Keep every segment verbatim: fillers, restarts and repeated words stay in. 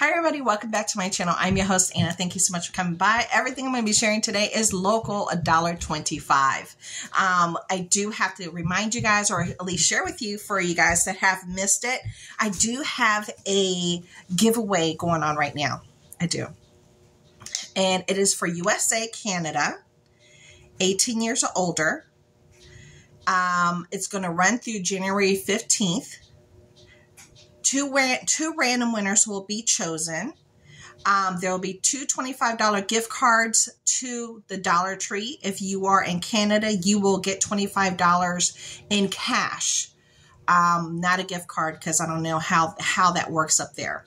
Hi everybody, welcome back to my channel. I'm your host Anna. Thank you so much for coming by. Everything I'm going to be sharing today is local, a dollar twenty-five. Um, I do have to remind you guys, or at least share with you, for you guys that have missed it, I do have a giveaway going on right now. I do. And it is for U S A, Canada, eighteen years or older. Um, it's going to run through January fifteenth. Two, ra two random winners will be chosen. Um, there will be two twenty-five dollar gift cards to the Dollar Tree. If you are in Canada, you will get twenty-five dollars in cash, um, not a gift card, because I don't know how, how that works up there.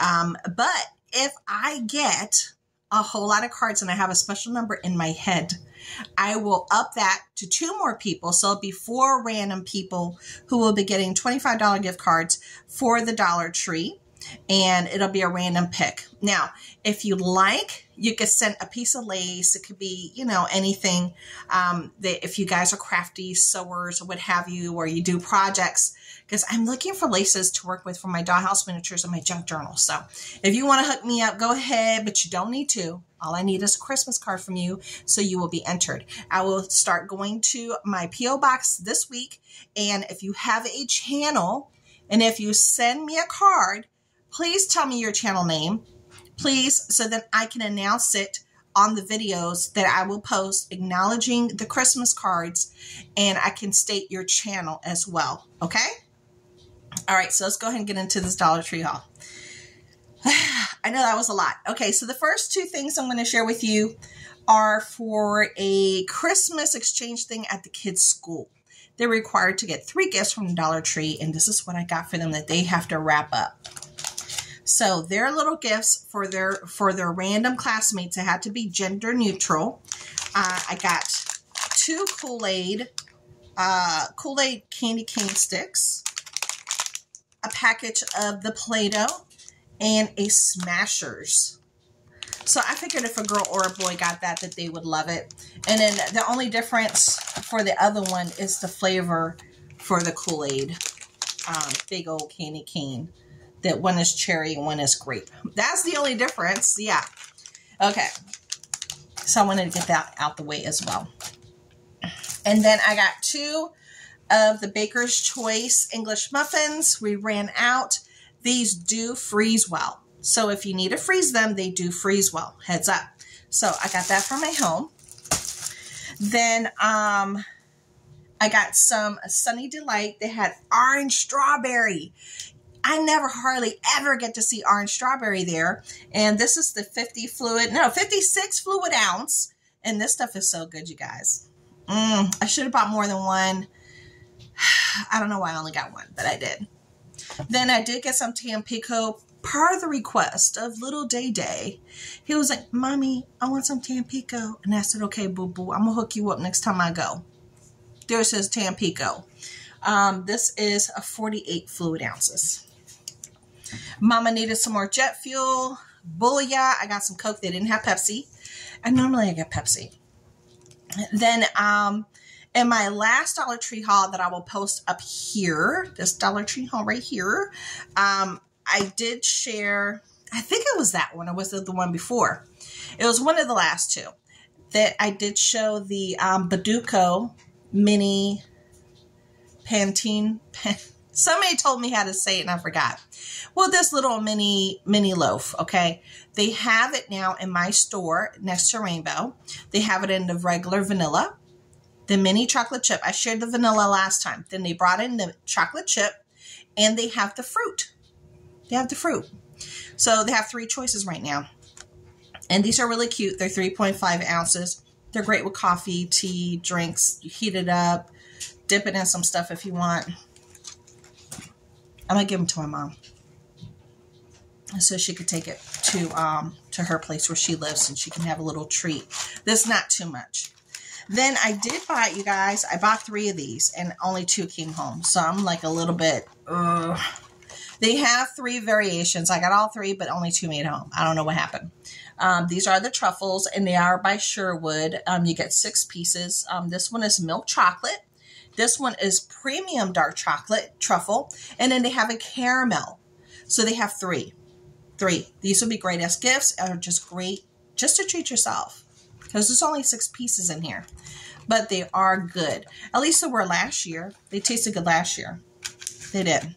Um, but if I get a whole lot of cards and I have a special number in my head, I will up that to two more people. So it'll be four random people who will be getting twenty-five dollar gift cards for the Dollar Tree, and it'll be a random pick. Now, if you like, you could send a piece of lace. It could be, you know, anything. Um, that if you guys are crafty sewers or what have you, or you do projects, because I'm looking for laces to work with for my dollhouse miniatures and my junk journal. So if you want to hook me up, go ahead, but you don't need to. All I need is a Christmas card from you, so you will be entered. I will start going to my P O box this week. And if you have a channel, and if you send me a card, please tell me your channel name, please, so that I can announce it on the videos that I will post, acknowledging the Christmas cards, and I can state your channel as well, okay? All right, so let's go ahead and get into this Dollar Tree haul. I know that was a lot. Okay, so the first two things I'm going to share with you are for a Christmas exchange thing at the kids' school. They're required to get three gifts from the Dollar Tree, and this is what I got for them that they have to wrap up. So their little gifts for their for their random classmates. It had to be gender neutral. Uh, I got two Kool-Aid uh, Kool-Aid candy cane sticks, a package of the Play-Doh, and a Smashers. So I figured if a girl or a boy got that, that they would love it. And then the only difference for the other one is the flavor for the Kool-Aid, um, big old candy cane. That one is cherry, one is grape. That's the only difference, yeah. Okay, so I wanted to get that out the way as well. And then I got two of the Baker's Choice English muffins. We ran out. These do freeze well. So if you need to freeze them, they do freeze well, heads up. So I got that from my home. Then um, I got some Sunny Delight. They had orange strawberry. I never hardly ever get to see orange strawberry there. And this is the fifty fluid, no, fifty-six fluid ounce. And this stuff is so good, you guys. Mm, I should have bought more than one. I don't know why I only got one, but I did. Then I did get some Tampico per the request of little Day Day. He was like, Mommy, I want some Tampico. And I said, okay, boo-boo, I'm gonna hook you up next time I go. There it says Tampico. Um, this is a forty-eight fluid ounces. Mama needed some more jet fuel. Booyah. I got some Coke. They didn't have Pepsi. And normally I get Pepsi. Then um, in my last Dollar Tree haul that I will post up here, this Dollar Tree haul right here, um, I did share, I think it was that one, or was it the one before? It was one of the last two that I did show the um, Bauducco mini Pantene. Pan Somebody told me how to say it and I forgot. Well, this little mini, mini loaf, okay? They have it now in my store next to Rainbow. They have it in the regular vanilla, the mini chocolate chip. I shared the vanilla last time. Then they brought in the chocolate chip, and they have the fruit. They have the fruit. So they have three choices right now. And these are really cute. They're three point five ounces. They're great with coffee, tea, drinks. You heat it up, dip it in some stuff if you want. I'm gonna give them to my mom so she could take it to um, to her place where she lives, and she can have a little treat. That's not too much. Then I did buy, you guys, I bought three of these and only two came home. So I'm like a little bit, uh, they have three variations. I got all three, but only two made home. I don't know what happened. Um, these are the truffles, and they are by Sherwood. Um, you get six pieces. Um, this one is milk chocolate. This one is premium dark chocolate truffle, and then they have a caramel. So they have three. three. These would be great as gifts, or just great just to treat yourself, because there's only six pieces in here, but they are good. At least they were last year. They tasted good last year. They did.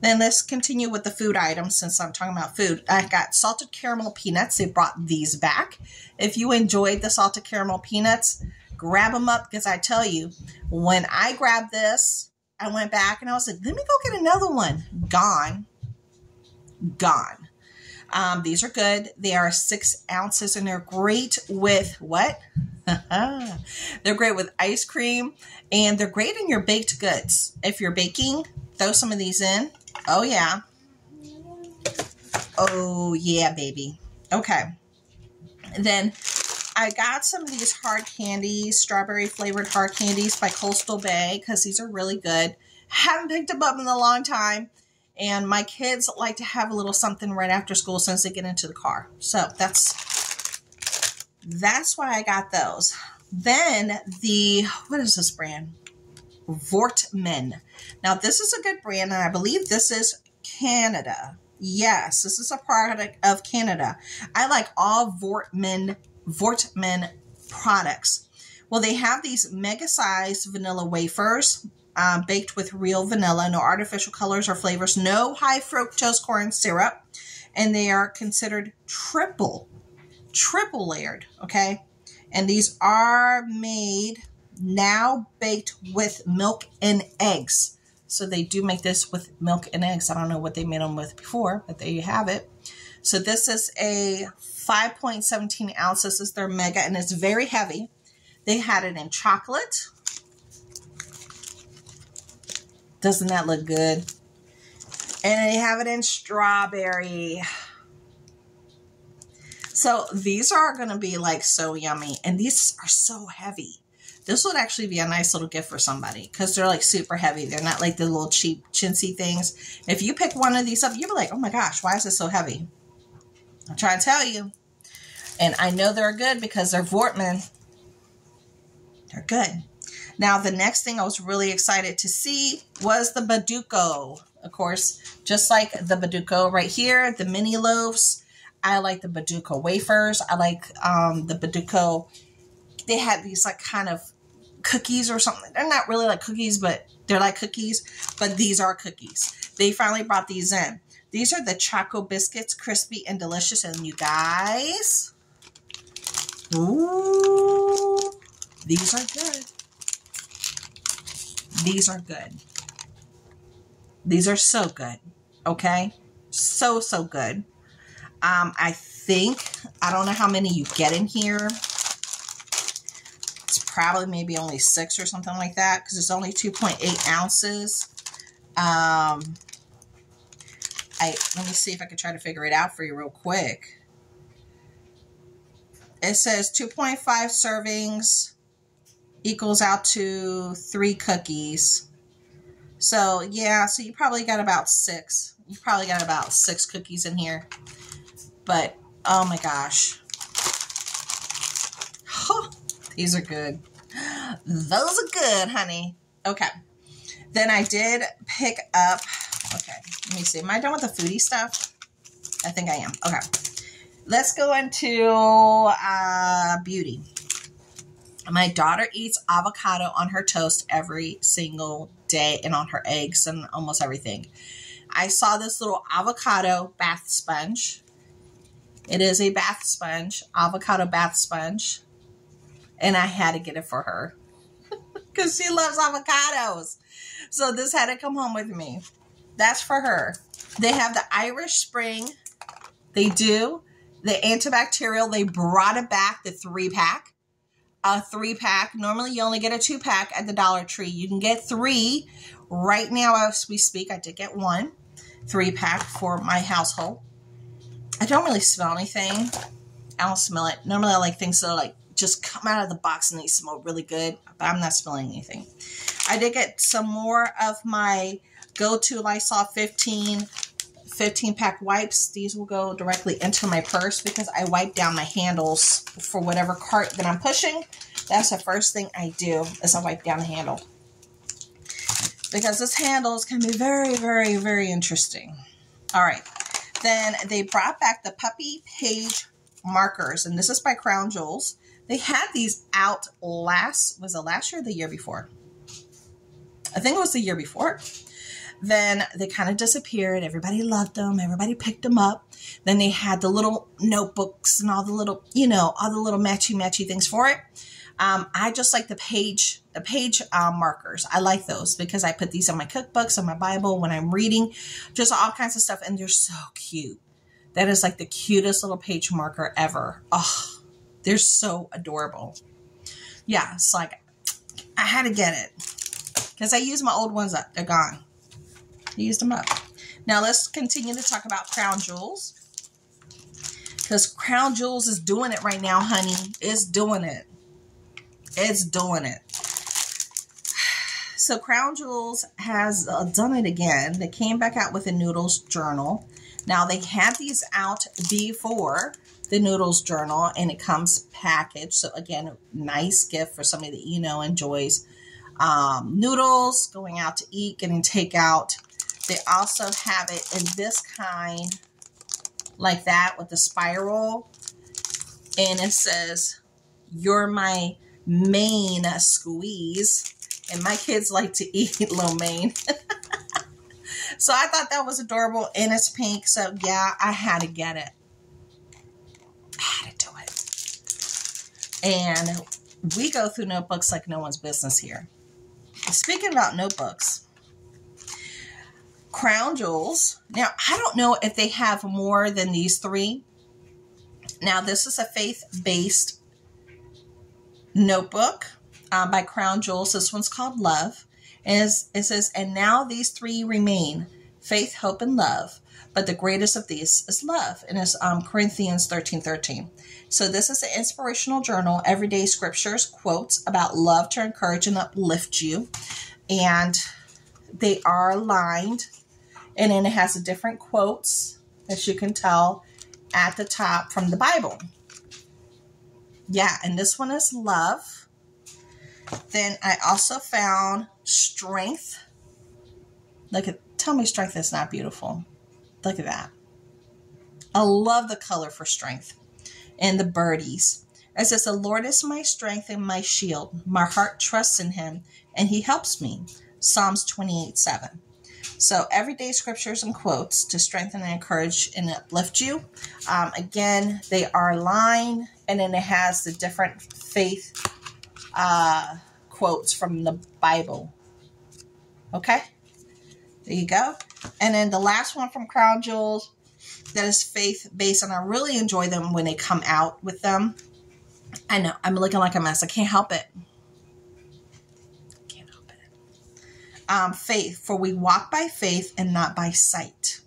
Then let's continue with the food items, since I'm talking about food. I got salted caramel peanuts. They brought these back. If you enjoyed the salted caramel peanuts, grab them up, because I tell you, when I grabbed this, I went back and I was like, let me go get another one. Gone. Gone. Um, these are good. They are six ounces and they're great with what? They're great with ice cream, and they're great in your baked goods. If you're baking, throw some of these in. Oh yeah. Oh yeah, baby. Okay. And then I got some of these hard candies, strawberry flavored hard candies by Coastal Bay, because these are really good. Haven't picked them up in a long time. And my kids like to have a little something right after school since they get into the car. So that's that's why I got those. Then the, what is this brand? Voortman. Now this is a good brand, and I believe this is Canada. Yes, this is a product of Canada. I like all Voortman, Voortman products. Well, they have these mega-sized vanilla wafers, Um, baked with real vanilla, no artificial colors or flavors, no high fructose corn syrup, and they are considered triple, triple layered, okay? And these are made, now baked with milk and eggs. So they do make this with milk and eggs. I don't know what they made them with before, but there you have it. So this is a five point one seven ounces. This is their mega, and it's very heavy. They had it in chocolate. Doesn't that look good? And they have it in strawberry. So these are going to be like so yummy. And these are so heavy. This would actually be a nice little gift for somebody, because they're like super heavy. They're not like the little cheap chintzy things. If you pick one of these up, you'll be like, oh my gosh, why is this so heavy? I'm trying to tell you. And I know they're good because they're Voortman. They're good. Now, the next thing I was really excited to see was the Bauducco. Of course, just like the Bauducco right here, the mini loaves. I like the Bauducco wafers. I like um, the Bauducco. They had these like kind of cookies or something. They're not really like cookies, but they're like cookies. But these are cookies. They finally brought these in. These are the Choco Biscuits, crispy and delicious. And you guys, ooh, these are good. These are good. These are so good. Okay? So, so good. Um, I think, I don't know how many you get in here. It's probably maybe only six or something like that, because it's only two point eight ounces. Um, I let me see if I can try to figure it out for you real quick. It says two point five servings. Equals out to three cookies. So yeah, so you probably got about six. You probably got about six cookies in here. But oh my gosh. Oh, these are good. Those are good, honey. Okay. Then I did pick up, okay, let me see. Am I done with the foodie stuff? I think I am. Okay. Let's go into uh, beauty. My daughter eats avocado on her toast every single day, and on her eggs and almost everything. I saw this little avocado bath sponge. It is a bath sponge, avocado bath sponge. And I had to get it for her because she loves avocados. So this had to come home with me. That's for her. They have the Irish Spring. They do. The antibacterial, they brought it back, the three pack. A three pack. Normally you only get a two pack at the Dollar Tree. You can get three right now as we speak. I did get one three pack for my household. I don't really smell anything. I don't smell it. Normally I like things that like just come out of the box and they smell really good, but I'm not smelling anything. I did get some more of my go-to Lysol fifteen pack wipes. These will go directly into my purse because I wipe down my handles for whatever cart that I'm pushing. That's the first thing I do, is I wipe down the handle, because this handles can be very, very, very interesting. All right. Then they brought back the puppy page markers, and this is by Crown Jewels. They had these out last, was it last year or the year before? I think it was the year before. Then they kind of disappeared. Everybody loved them. Everybody picked them up. Then they had the little notebooks and all the little, you know, all the little matchy-matchy things for it. Um, I just like the page, the page uh, markers. I like those because I put these on my cookbooks, on my Bible, when I'm reading, just all kinds of stuff. And they're so cute. That is like the cutest little page marker ever. Oh, they're so adorable. Yeah, it's like I had to get it because I used my old ones up. They're gone. Used them up. Now let's continue to talk about Crown Jewels, because Crown Jewels is doing it right now, honey. It's doing it. It's doing it. So Crown Jewels has uh, done it again. They came back out with a Noodles Journal. Now they had these out before the Noodles Journal, and it comes packaged. So again, a nice gift for somebody that you know enjoys um, noodles, going out to eat, getting takeout. They also have it in this kind, like that, with the spiral. And it says, "You're my main squeeze." And my kids like to eat lo mein. So I thought that was adorable. And it's pink. So yeah, I had to get it. I had to do it. And we go through notebooks like no one's business here. Speaking about notebooks, Crown Jewels. Now, I don't know if they have more than these three. Now, this is a faith-based notebook uh, by Crown Jewels. This one's called Love. And it says, "And now these three remain, faith, hope, and love. But the greatest of these is love." And it's um, Corinthians thirteen thirteen. So this is an inspirational journal, everyday scriptures, quotes about love to encourage and uplift you. And they are lined, and then it has the different quotes, as you can tell, at the top from the Bible. Yeah, and this one is Love. Then I also found Strength. Look at, tell me Strength is not beautiful. Look at that. I love the color for Strength. And the birdies. It says, "The Lord is my strength and my shield. My heart trusts in him, and he helps me." Psalms twenty-eight seven. So everyday scriptures and quotes to strengthen and encourage and uplift you. Um, again, they are lined, and then it has the different faith uh, quotes from the Bible. Okay, there you go. And then the last one from Crown Jewels that is faith-based, and I really enjoy them when they come out with them. I know, I'm looking like a mess. I can't help it. Um, faith, for we walk by faith and not by sight.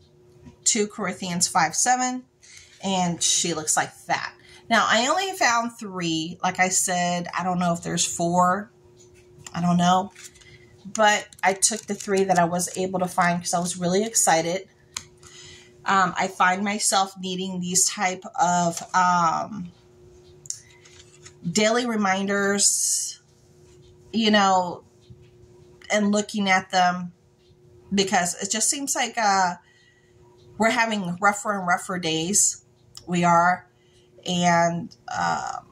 Second Corinthians five seven. And she looks like that. Now, I only found three. Like I said, I don't know if there's four. I don't know. But I took the three that I was able to find because I was really excited. Um, I find myself needing these type of um, daily reminders, you know, and looking at them, because it just seems like uh, we're having rougher and rougher days. We are. And, um,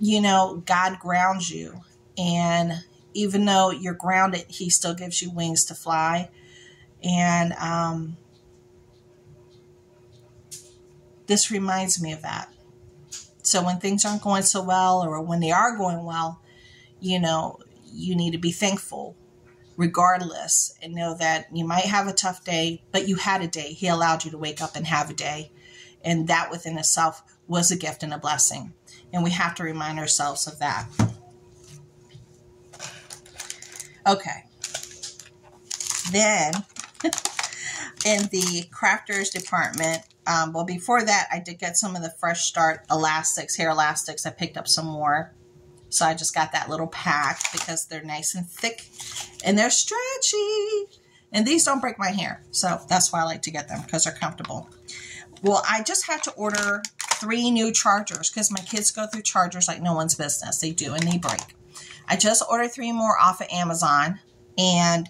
you know, God grounds you. And even though you're grounded, he still gives you wings to fly. And um, this reminds me of that. So when things aren't going so well, or when they are going well, you know, you need to be thankful regardless, and know that you might have a tough day, but you had a day. He allowed you to wake up and have a day. And that within itself was a gift and a blessing. And we have to remind ourselves of that. Okay. Then in the crafters department, um, well, before that, I did get some of the Fresh Start elastics, hair elastics. I picked up some more. So I just got that little pack because they're nice and thick and they're stretchy. And these don't break my hair. So that's why I like to get them, because they're comfortable. Well, I just had to order three new chargers because my kids go through chargers like no one's business. They do, and they break. I just ordered three more off of Amazon, and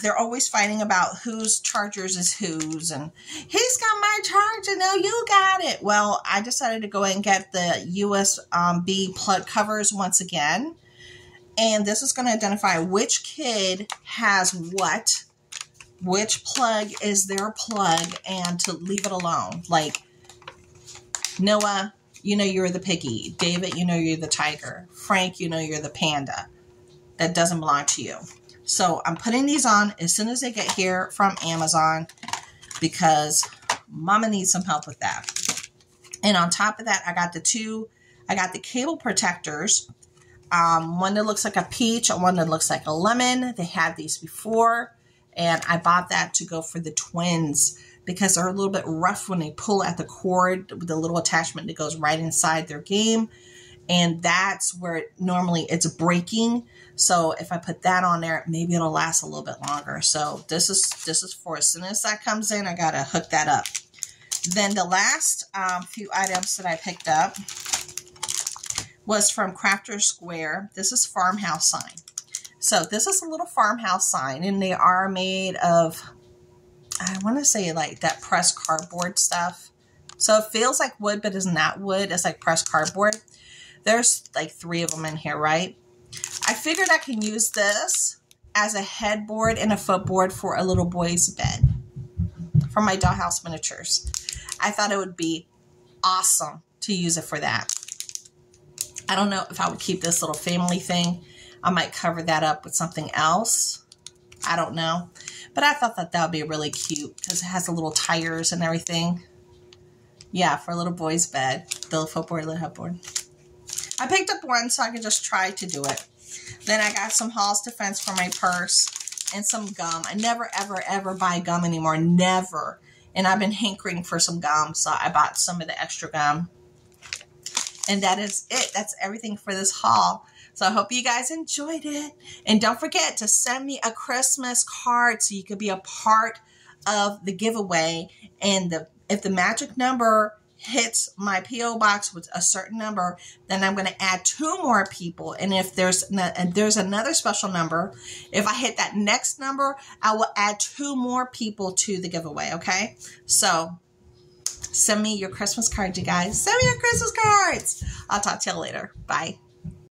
they're always fighting about whose chargers is whose, and he's got my charger, no, you got it. Well, I decided to go and get the U S B plug covers once again, and this is going to identify which kid has what, which plug is their plug, and to leave it alone. Like, Noah, you know you're the piggy. David, you know you're the tiger. Frank, you know you're the panda. That doesn't belong to you. So I'm putting these on as soon as they get here from Amazon because Mama needs some help with that. And on top of that, I got the two, I got the cable protectors. Um, one that looks like a peach and one that looks like a lemon. They had these before, and I bought that to go for the twins because they're a little bit rough when they pull at the cord with the little attachment that goes right inside their game. And that's where it, normally it's breaking. So if I put that on there, maybe it'll last a little bit longer. So this is this is for as soon as that comes in, I gotta hook that up. Then the last um, few items that I picked up was from Crafter Square. This is farmhouse sign. So this is a little farmhouse sign, and they are made of, I want to say like that pressed cardboard stuff. So it feels like wood, but it's not wood. It's like pressed cardboard. There's like three of them in here, right? I figured I can use this as a headboard and a footboard for a little boy's bed for my dollhouse miniatures. I thought it would be awesome to use it for that. I don't know if I would keep this little family thing. I might cover that up with something else. I don't know. But I thought that that would be really cute because it has the little tires and everything. Yeah, for a little boy's bed. The little footboard, little headboard. I picked up one so I could just try to do it. Then I got some Hall's Defense for my purse and some gum. I never, ever, ever buy gum anymore. Never. And I've been hankering for some gum, so I bought some of the extra gum. And that is it. That's everything for this haul. So I hope you guys enjoyed it. And don't forget to send me a Christmas card so you could be a part of the giveaway. And the, if the magic number hits my P O box with a certain number, then I'm going to add two more people. And if there's and there's another special number, if I hit that next number, I will add two more people to the giveaway. Okay, so send me your Christmas cards, you guys. Send me your Christmas cards. I'll talk to you later. Bye.